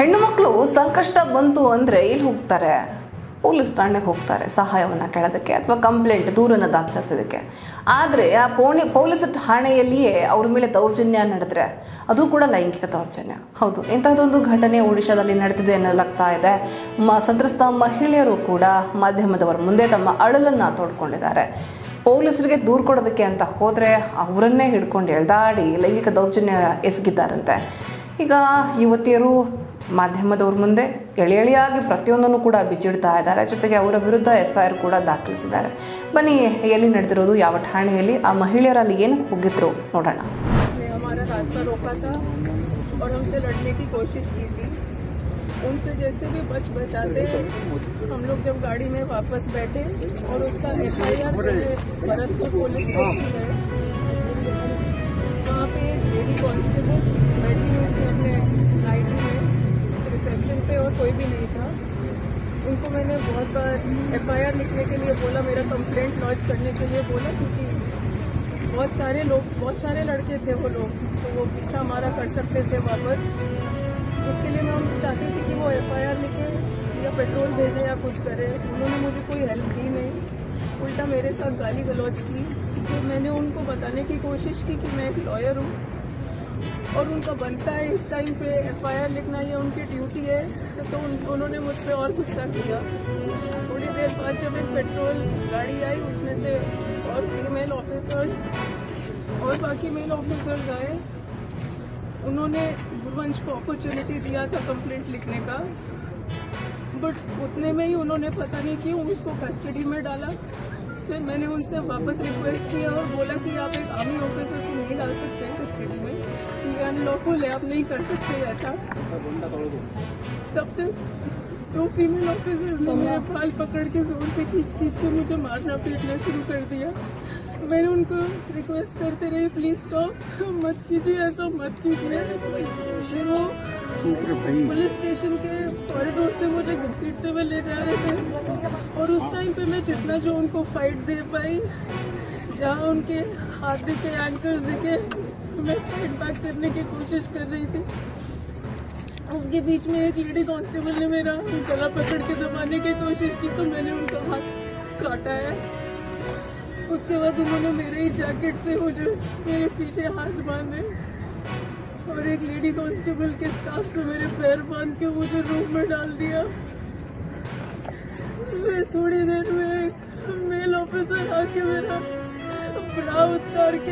ಹೆಣ್ಣು ಮಕ್ಕಳು ಸಂಕಷ್ಟ ಬಂತು ಅಂದ್ರೆ ಇಲ್ಲಿ ಹೋಗ್ತಾರೆ, ಪೊಲೀಸ್ ಠಾಣೆಗೆ ಹೋಗ್ತಾರೆ ಸಹಾಯವನ್ನು ಕೇಳೋದಕ್ಕೆ ಅಥವಾ ಕಂಪ್ಲೇಂಟ್ ದೂರನ್ನು ದಾಖಲಿಸೋದಕ್ಕೆ. ಆದರೆ ಆ ಪೊಲೀಸ್ ಠಾಣೆಯಲ್ಲಿಯೇ ಅವ್ರ ಮೇಲೆ ದೌರ್ಜನ್ಯ ನಡೆದ್ರೆ ಅದು ಕೂಡ ಲೈಂಗಿಕ ದೌರ್ಜನ್ಯ. ಹೌದು, ಇಂತಹದೊಂದು ಘಟನೆ ಒಡಿಶಾದಲ್ಲಿ ನಡೆದಿದೆ ಎನ್ನಲಾಗ್ತಾ ಇದೆ. ಸಂತ್ರಸ್ತ ಮಹಿಳೆಯರು ಕೂಡ ಮಾಧ್ಯಮದವರ ಮುಂದೆ ತಮ್ಮ ಅಳಲನ್ನು ತೋಡ್ಕೊಂಡಿದ್ದಾರೆ. ಪೊಲೀಸರಿಗೆ ದೂರು ಕೊಡೋದಕ್ಕೆ ಅಂತ ಹೋದರೆ ಅವರನ್ನೇ ಹಿಡ್ಕೊಂಡು ಎಳ್ದಾಡಿ ಲೈಂಗಿಕ ದೌರ್ಜನ್ಯ ಎಸಗಿದ್ದಾರಂತೆ. ಈಗ ಯುವತಿಯರು ಮಾಧ್ಯಮದವ್ರ ಮುಂದೆ ಎಳೆ ಎಳೆಯಾಗಿ ಪ್ರತಿಯೊಂದನ್ನು ಕೂಡ ಬಿಚ್ಚಿಡ್ತಾ ಇದ್ದಾರೆ. ಜೊತೆಗೆ ಅವರ ವಿರುದ್ಧ FIR ಕೂಡ ದಾಖಲಿಸಿದ್ದಾರೆ. ಬನ್ನಿ, ಎಲ್ಲಿ ನಡೆದಿರೋದು, ಯಾವ ಠಾಣೆಯಲ್ಲಿ, ಆ ಮಹಿಳೆಯರಲ್ಲಿ ಏನಕ್ಕೆ ಹೋಗಿದ್ರು ನೋಡೋಣ. उनसे जैसे भी बचाते हम लोग जब गाड़ी में वापस बैठे और उसका FIR भरतपुर पुलिस स्टेशन है, वहाँ पे एक लेडी कांस्टेबल बैठी हुई थी अपने नाइटी में रिसेप्शन पे और कोई भी नहीं था. उनको मैंने बहुत बार FIR लिखने के लिए बोला, मेरा कंप्लेंट लॉन्च करने के लिए बोला, क्योंकि बहुत सारे लड़के थे वो लोग, तो वो पीछा हमारा कर सकते थे वापस. उसके लिए मैं चाहती थी कि वो FIR लिखे या पेट्रोल भेजे या कुछ करे. उन्होंने मुझे कोई हेल्प दी नहीं, उल्टा मेरे साथ गाली गलौज की. तो मैंने उनको बताने की कोशिश की कि मैं एक लॉयर हूँ और उनका बनता है इस टाइम पे FIR लिखना, ये उनकी ड्यूटी है. तो उन्होंने मुझ पर और गुस्सा किया. थोड़ी देर बाद जब एक पेट्रोल गाड़ी आई, उसमें से और फीमेल ऑफिसर्स और बाकी मेल ऑफिसर्स आए. उन्होंने गुरुवंश को अपॉर्चुनिटी दिया था कंप्लेंट लिखने का, बट उतने में ही उन्होंने पता नहीं क्यों उसको कस्टडी में डाला. फिर मैंने उनसे वापस रिक्वेस्ट किया और बोला कि आप एक आर्मी ऑफिसर को नहीं डाल सकते हैं कस्टडी में, ये अनलॉफुल है, आप नहीं कर सकते ऐसा. तब तक दो फीमेल ऑफिसर्स ने मेरे बाल पकड़ के जोर से खींच के मुझे मारना पीटना शुरू कर दिया. मैंने उनको रिक्वेस्ट करते रही, प्लीज स्टॉप, मत कीजिए ऐसा, मत कीजिए. फिर वो पुलिस स्टेशन के कॉरिडोर से मुझे घसीटते हुए ले जा रहे थे. और उस टाइम पे मैं जितना जो उनको फाइट दे पाई, जहाँ उनके हाथ दिखे, एंकर्स दिखे, मैं फाइट बैक करने की कोशिश कर रही थी. उसके बीच में एक लेडी कांस्टेबल ने मेरा गला पकड़ के दबाने की कोशिश की, तो मैंने उनका हाथ काटा है. उसके बाद उन्होंने मेरे ही जैकेट से मुझे मेरे पीछे हाथ बांधे और एक लेडी कांस्टेबल के स्कार्फ से मेरे पैर बांध के मुझे रूम में डाल दिया. फिर थोड़ी देर में एक मेल ऑफिसर आके मेरा बड़ा उतार के